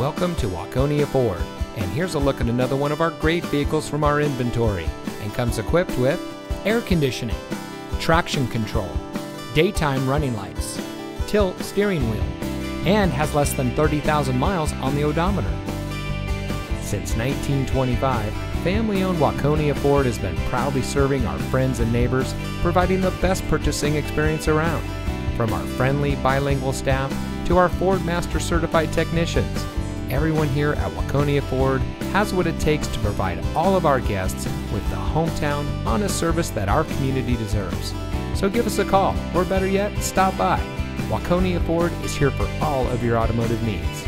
Welcome to Waconia Ford, and here's a look at another one of our great vehicles from our inventory, and comes equipped with air conditioning, traction control, daytime running lights, tilt steering wheel, and has less than 30,000 miles on the odometer. Since 1925, family-owned Waconia Ford has been proudly serving our friends and neighbors, providing the best purchasing experience around. From our friendly bilingual staff to our Ford Master Certified technicians, everyone here at Waconia Ford has what it takes to provide all of our guests with the hometown, honest service that our community deserves. So give us a call, or better yet, stop by. Waconia Ford is here for all of your automotive needs.